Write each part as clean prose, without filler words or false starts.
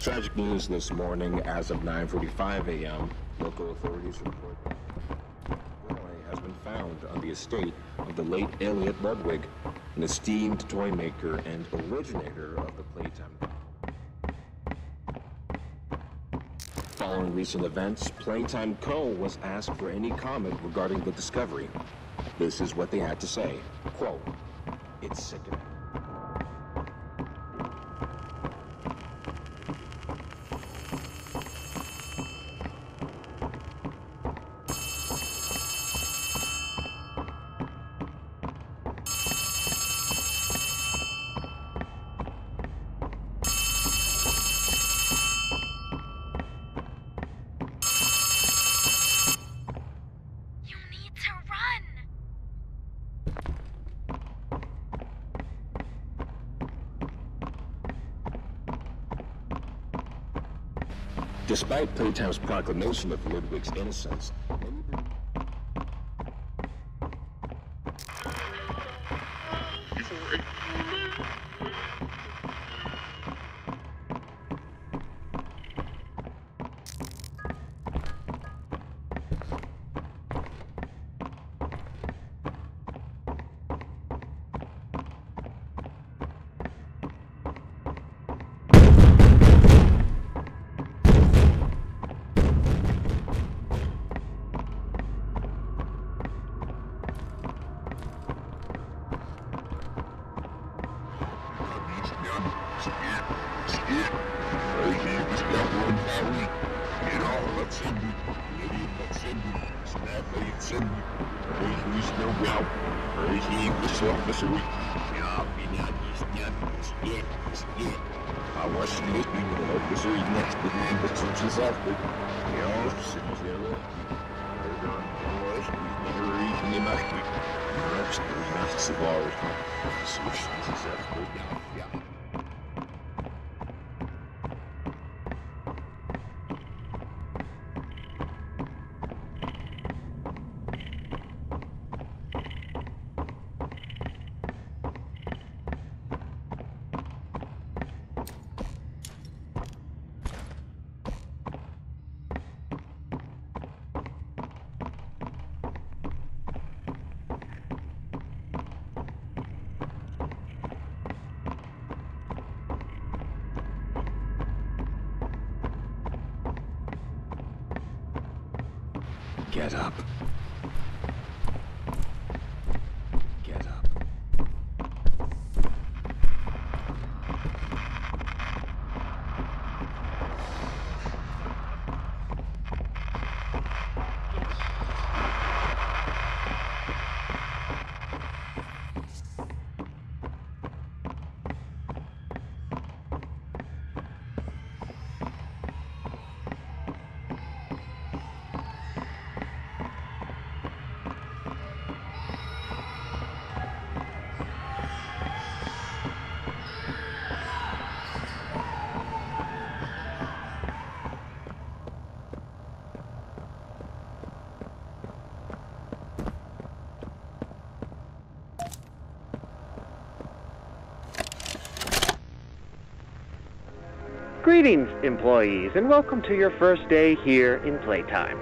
Tragic news this morning as of 9:45 a.m. Local authorities report a toy has been found on the estate of the late Elliot Ludwig, an esteemed toy maker and originator of the Playtime Co. Following recent events, Playtime Co. was asked for any comment regarding the discovery. This is what they had to say. Quote, "It's sickening. Despite Playtime's proclamation of Ludwig's innocence, get up. Get up. Greetings, employees, and welcome to your first day here in Playtime.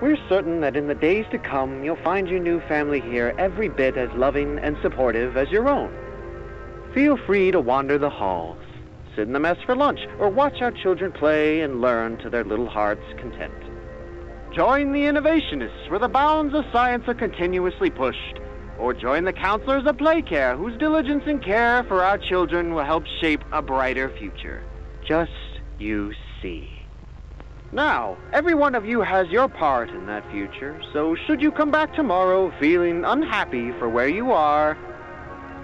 We're certain that in the days to come, you'll find your new family here every bit as loving and supportive as your own. Feel free to wander the halls, sit in the mess for lunch, or watch our children play and learn to their little hearts' content. Join the innovationists where the bounds of science are continuously pushed, or join the counselors of Playcare whose diligence and care for our children will help shape a brighter future. Just you see. Now, every one of you has your part in that future, so should you come back tomorrow feeling unhappy for where you are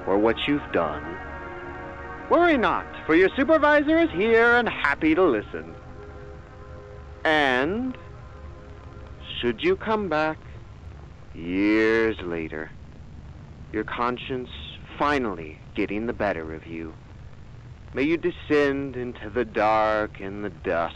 or what you've done, worry not, for your supervisor is here and happy to listen. And should you come back years later, your conscience finally getting the better of you, may you descend into the dark and the dust,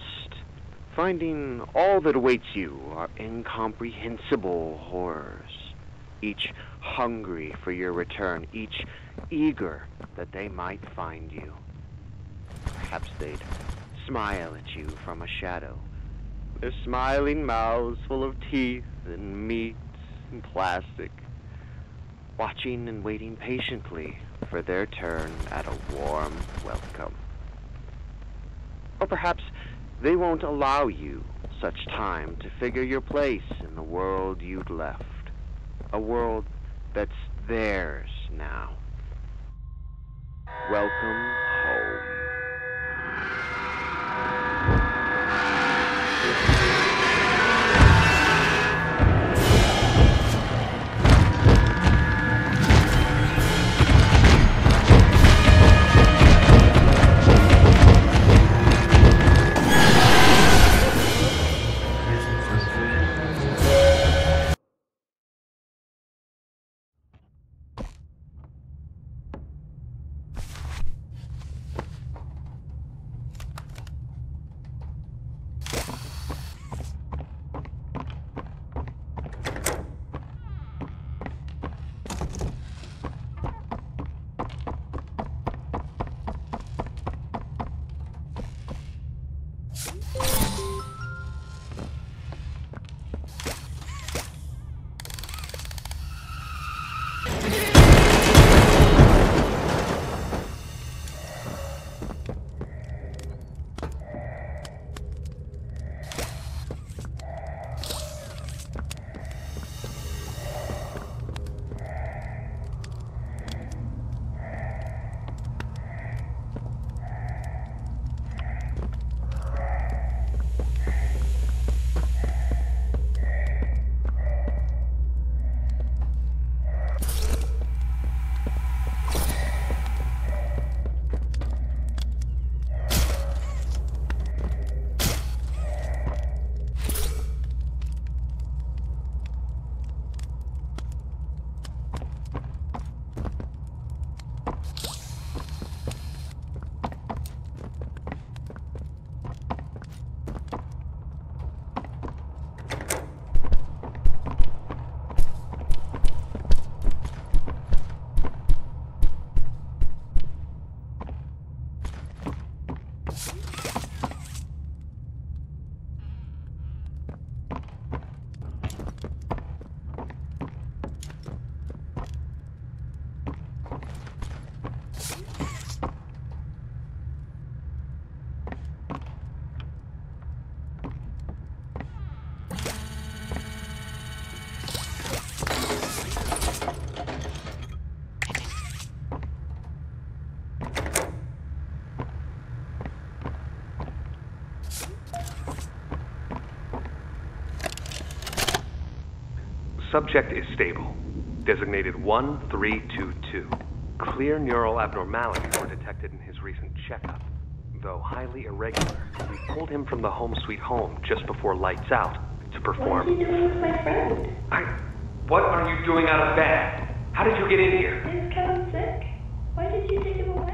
finding all that awaits you are incomprehensible horrors, each hungry for your return, each eager that they might find you. Perhaps they'd smile at you from a shadow. Their smiling mouths full of teeth and meat and plastic, watching and waiting patiently for their turn at a warm welcome. Or perhaps they won't allow you such time to figure your place in the world you'd left, a world that's theirs now. Welcome home. Subject is stable. Designated 1322. Clear neural abnormalities were detected in his recent checkup. Though highly irregular, we pulled him from the Home Sweet Home just before lights out to perform. What are you doing with my friend? What are you doing out of bed? How did you get in here? I was kind of sick. Why did you take him away?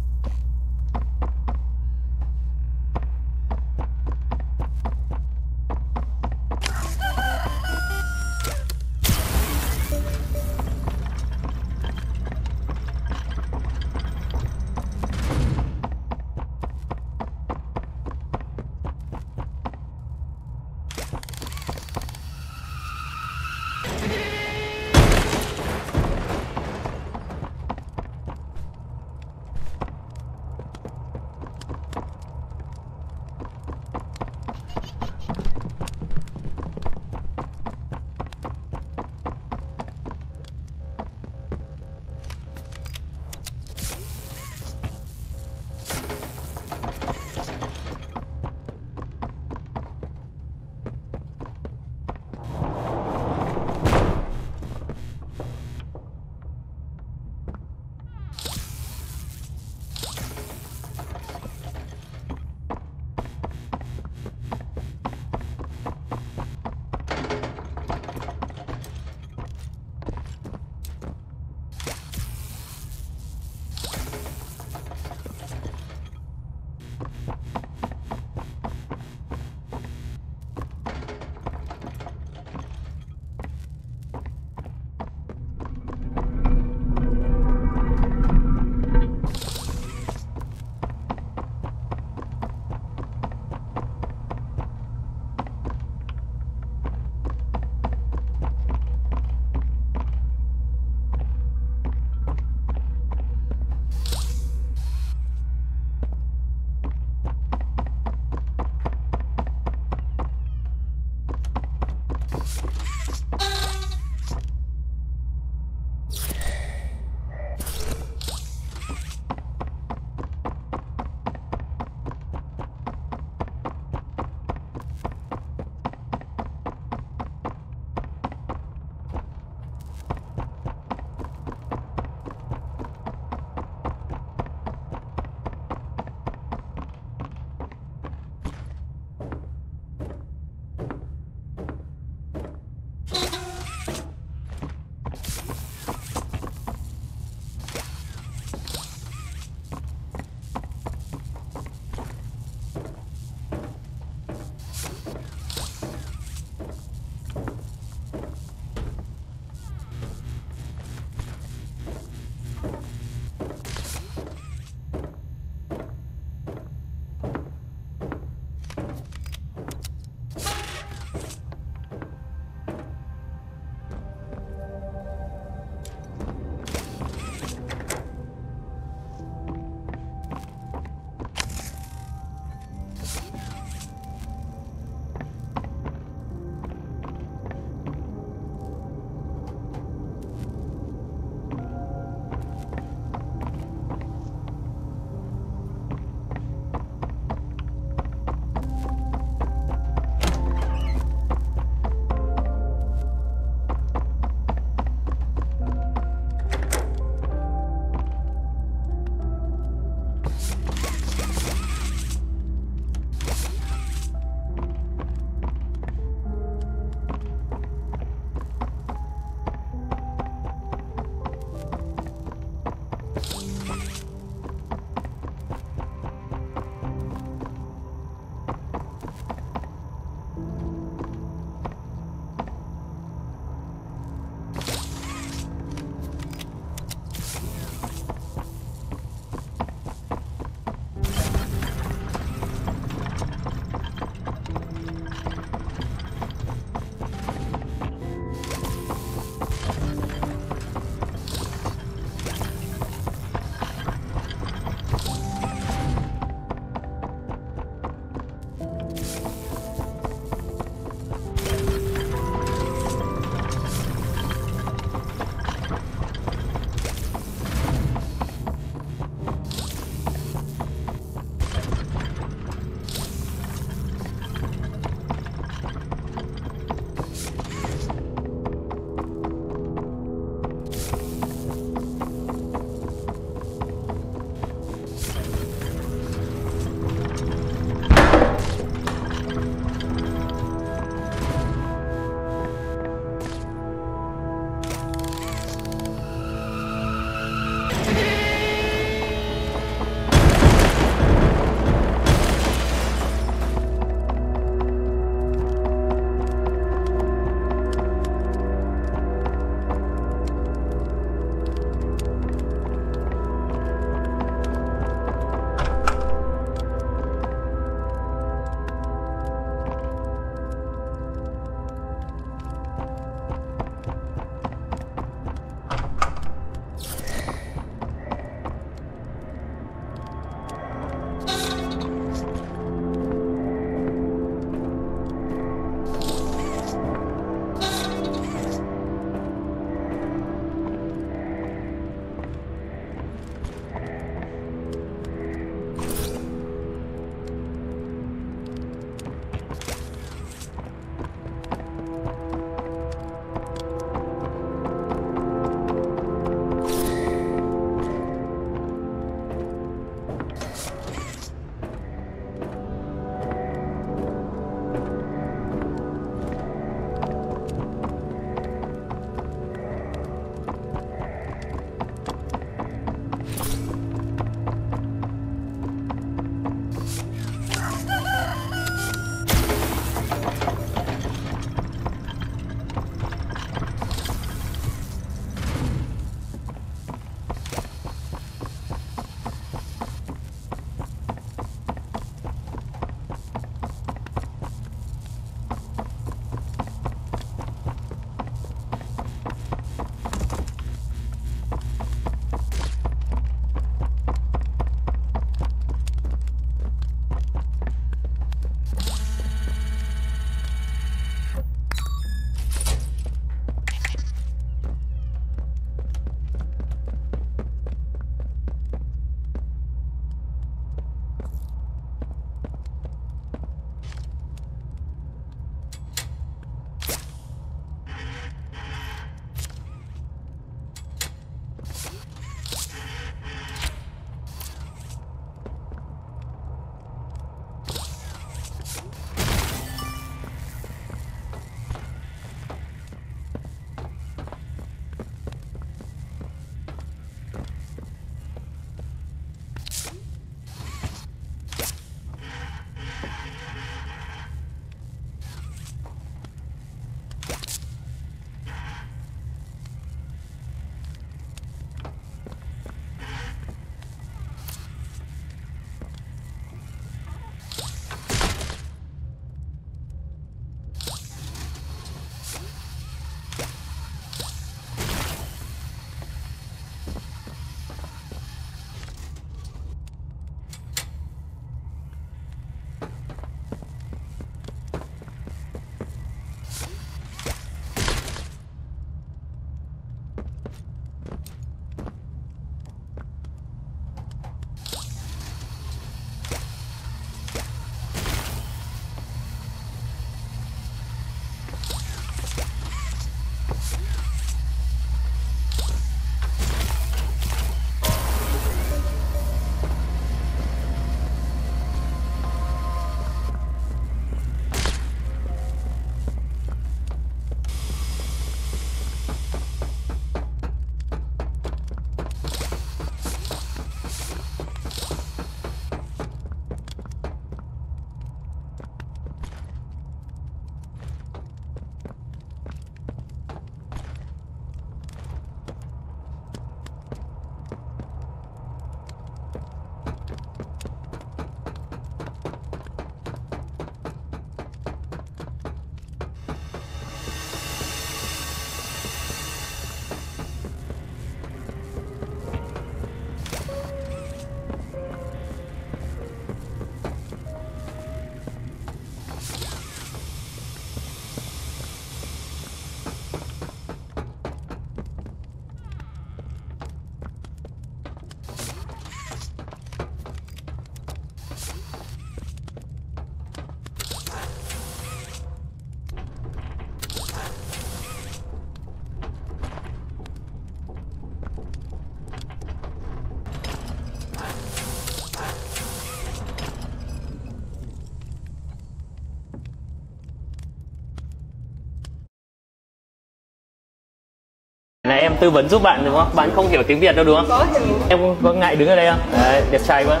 em tư vấn giúp bạn đúng không? Bạn không hiểu tiếng Việt đâu đúng không? Có hiểu. Em có ngại đứng ở đây không? Đấy, đẹp trai quá.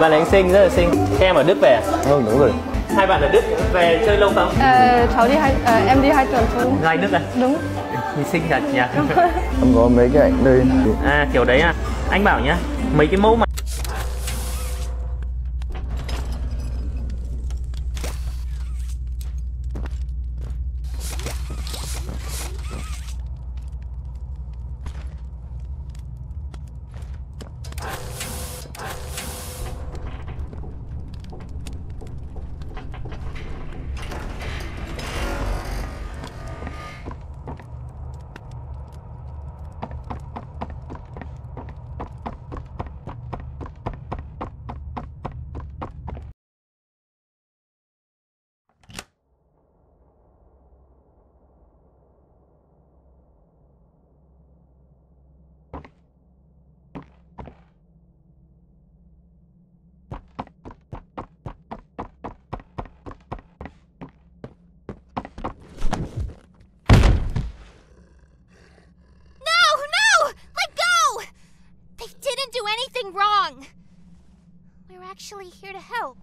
Bạn này anh xinh, rất là xinh. Em ở Đức về à? Ừ, đúng rồi. Hai bạn ở Đức về chơi lâu không? Cháu đi em đi 2 tuần thôi. Ra Đức à? Đúng. Mình xinh thật nhỉ? Không có mấy cái ảnh đây. À, kiểu đấy à? Anh bảo nhá, mấy cái mẫu mà wrong. We're actually here to help.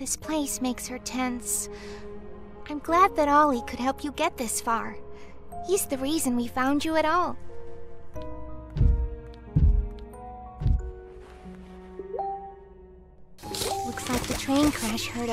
This place makes her tense. I'm glad that Ollie could help you get this far. He's the reason we found you at all. Looks like the train crash hurt us.